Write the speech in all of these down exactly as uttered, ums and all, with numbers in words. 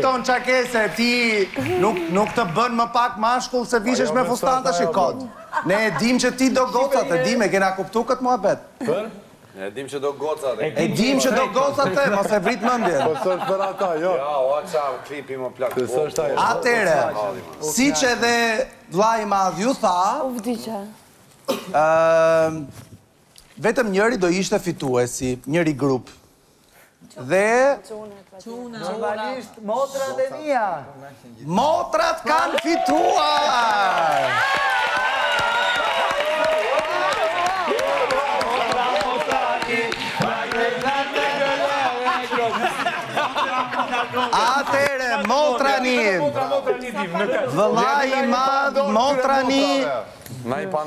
kupton që ke se ti nuk të bën më pak mashkull se vishesh me fustanta shikot. Ne e dim që ti do gocat, e dim e kena kuptu këtë muhabet. Për? E dim që do gocat e... E dim që do gocat e, mos e vrit mëndjen. Po sërsh për ata, jo. Ja, o aqa klipi më plak. Atere, si që dhe vlaj madhju tha... Uvdi që... Vetëm njëri do ishte fituesi, njëri grup. Dhe... Normalisht, motrat e mia. Motrat kanë fituar! Atere, motrani. Vëllai i madh, motrani.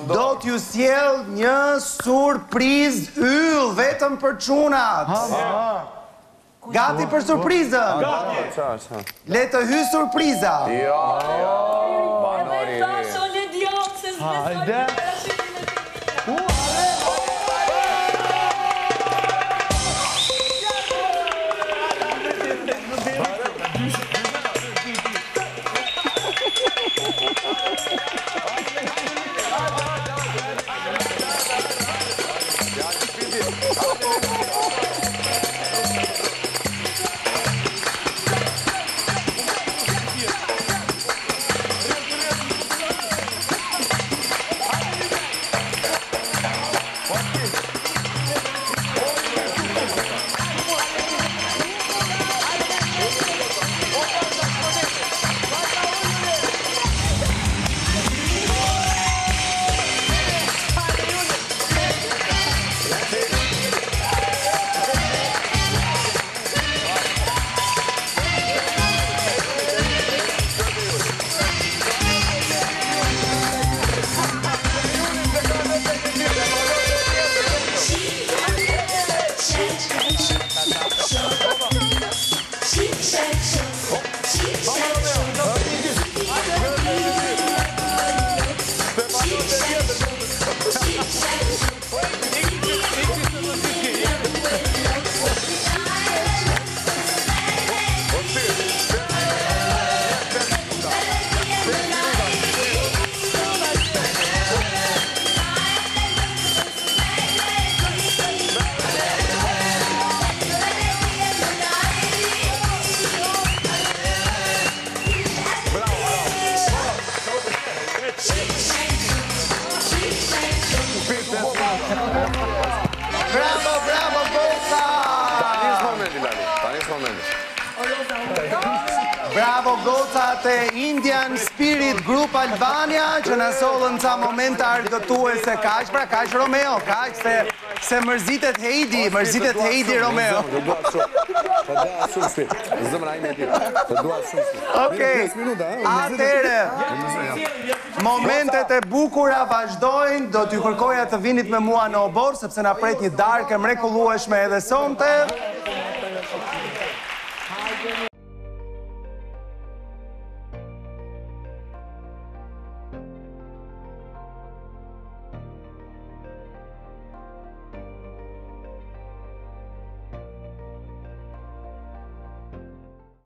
Do t'ju sjell një surpriz yll vetëm për çunat. Gati për surprizën. Le të hy surpriza. Jo, jo, banori. E me thasho një djotë se s'besoj në parashimin e të një. Bravo gocat e Indian Spirit Group Albania që në solën ca momenta argëtuese kaq, pra kaq Romeo, kaq se mërzitet Heidi, mërzitet Heidi Romeo. Të duat shumë shpit, zëmra ime e tira, të duat shumë shpit. Okej, atere, momentet e bukura vazhdojnë, do t'ju kërkoja të vinit me mua në obor, sepse na pret një darkë mrekullueshme edhe sonte.